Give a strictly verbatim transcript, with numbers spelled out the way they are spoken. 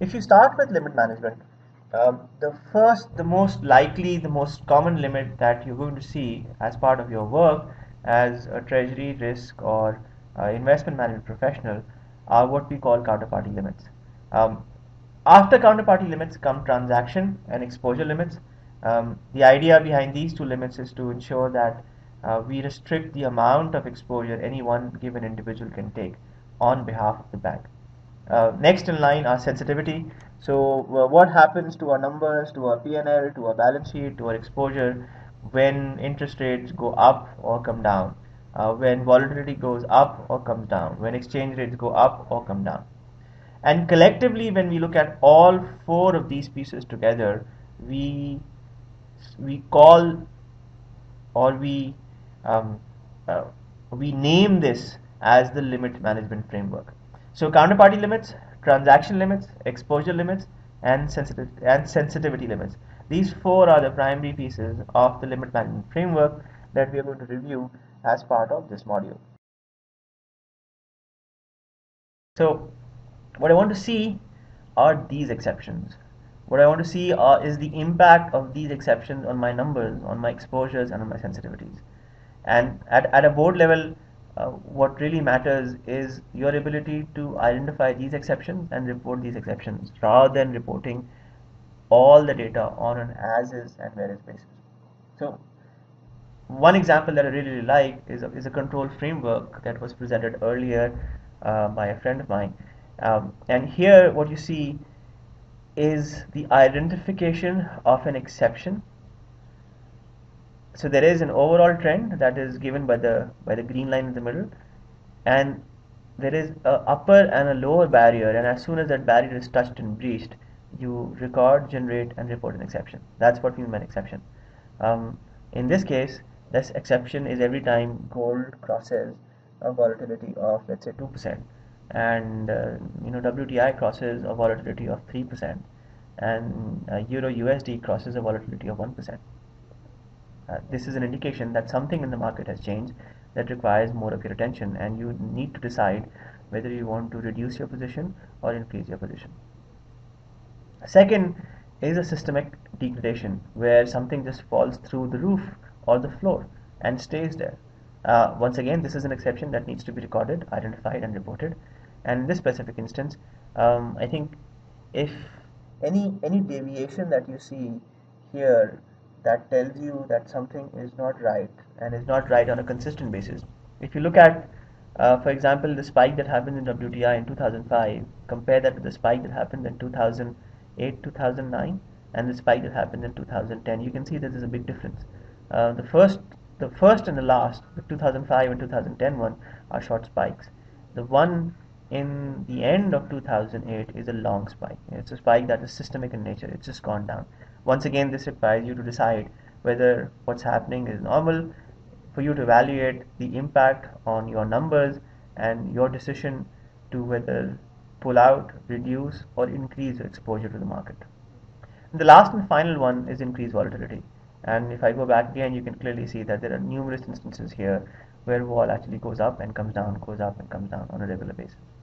If you start with limit management, um, the first, the most likely, the most common limit that you're going to see as part of your work as a treasury, risk, or uh, investment management professional are what we call counterparty limits. Um, after counterparty limits come transaction and exposure limits. Um, the idea behind these two limits is to ensure that uh, we restrict the amount of exposure any one given individual can take on behalf of the bank. Uh, next in line are sensitivity. So uh, what happens to our numbers, to our P and L, to our balance sheet, to our exposure when interest rates go up or come down, uh, when volatility goes up or comes down, when exchange rates go up or come down. And collectively, when we look at all four of these pieces together, we we call or we um, uh, we name this as the limit management framework. So counterparty limits, transaction limits, exposure limits, and sensitive and sensitivity limits. These four are the primary pieces of the limit management framework that we are going to review as part of this module. So what I want to see are these exceptions. What I want to see are, is the impact of these exceptions on my numbers, on my exposures, and on my sensitivities. And at, at a board level, Uh, what really matters is your ability to identify these exceptions and report these exceptions rather than reporting all the data on an as-is and where-is basis. So one example that I really, really like is a, is a control framework that was presented earlier uh, by a friend of mine. Um, and here what you see is the identification of an exception. So there is an overall trend that is given by the by the green line in the middle, and there is a upper and a lower barrier, and as soon as that barrier is touched and breached, you record, generate, and report an exception. That's what we mean by an exception. Um, in this case, this exception is every time gold crosses a volatility of, let's say, two percent, and uh, you know, W T I crosses a volatility of three percent, and uh, Euro U S D crosses a volatility of one percent. Uh, this is an indication that something in the market has changed that requires more of your attention, and you need to decide whether you want to reduce your position or increase your position. Second is a systemic degradation, where something just falls through the roof or the floor and stays there. Uh, once again, this is an exception that needs to be recorded, identified, and reported. And in this specific instance, um, I think if any any deviation that you see here that tells you that something is not right and is not right on a consistent basis. If you look at, uh, for example, the spike that happened in W T I in two thousand five, compare that to the spike that happened in two thousand eight, two thousand nine, and the spike that happened in two thousand ten, you can see that there's a big difference. Uh, the first, the first and the last, the two thousand five and two thousand ten one, are short spikes. The one in the end of two thousand eight is a long spike. It's a spike that is systemic in nature. It's just gone down. Once again, this requires you to decide whether what's happening is normal, for you to evaluate the impact on your numbers and your decision to whether pull out, reduce, or increase your exposure to the market. And the last and final one is increased volatility. And if I go back again, you can clearly see that there are numerous instances here where vol actually goes up and comes down, goes up and comes down on a regular basis.